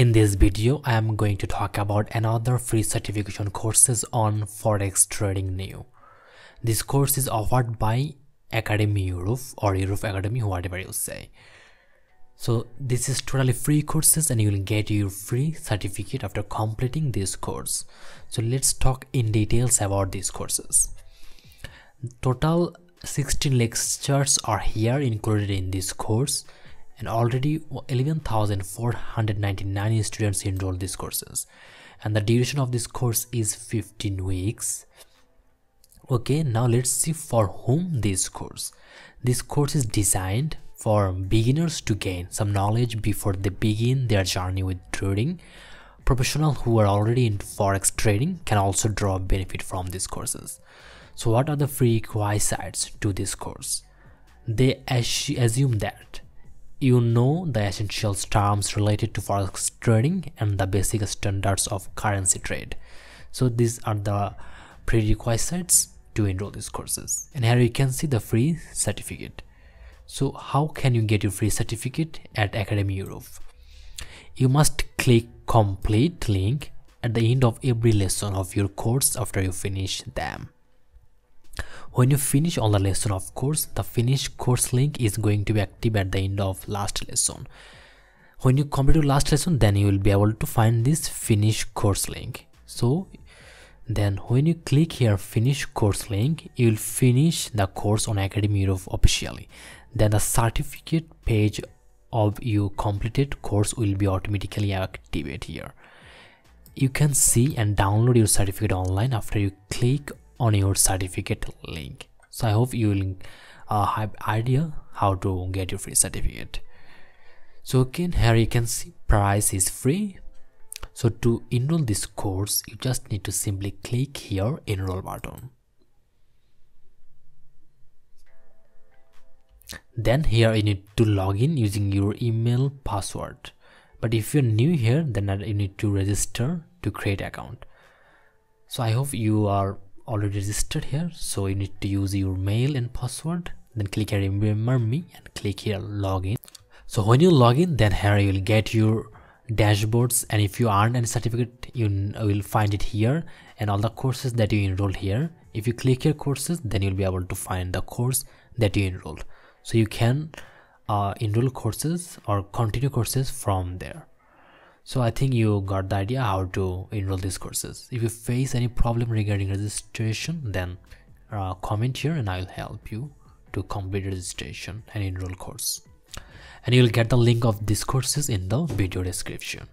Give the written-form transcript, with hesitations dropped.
In this video, I am going to talk about another free certification courses on Forex Trading New. This course is offered by Academy Europe or Europe Academy, whatever you say. So this is totally free courses and you will get your free certificate after completing this course. So let's talk in details about these courses. Total 16 lectures are here included in this course. And already 11,499 students enroll these courses, and the duration of this course is 15 weeks. Okay, now let's see for whom this course. This course is designed for beginners to gain some knowledge before they begin their journey with trading. Professionals who are already into forex trading can also draw benefit from these courses. So what are the prerequisites to this course? They assume that you know the essential terms related to forex trading and the basic standards of currency trade. So these are the prerequisites to enroll these courses. And here you can see the free certificate. So how can you get your free certificate at Academy Europe? You must click complete link at the end of every lesson of your course after you finish them. When you finish all the lesson, of course, the finished course link is going to be active at the end of last lesson. When you complete your last lesson, then you will be able to find this finish course link. So then when you click here finish course link, you will finish the course on Academy Europe officially. Then the certificate page of your completed course will be automatically activated here. You can see and download your certificate online after you click on your certificate link. So I hope you will have idea how to get your free certificate. So again, here you can see price is free. So to enroll this course, you just need to simply click here enroll button. Then here you need to log in using your email password. But if you're new here, then you need to register to create account. So I hope you are already registered here, so you need to use your mail and password, then click here remember me and click here login. So when you log in, then here you will get your dashboards, and if you earn any certificate you will find it here and all the courses that you enrolled here. If you click here courses, then you'll be able to find the course that you enrolled. So you can enroll courses or continue courses from there. So I think you got the idea how to enroll these courses. If you face any problem regarding registration, then comment here and I'll help you to complete registration and enroll course. And you'll get the link of these courses in the video description.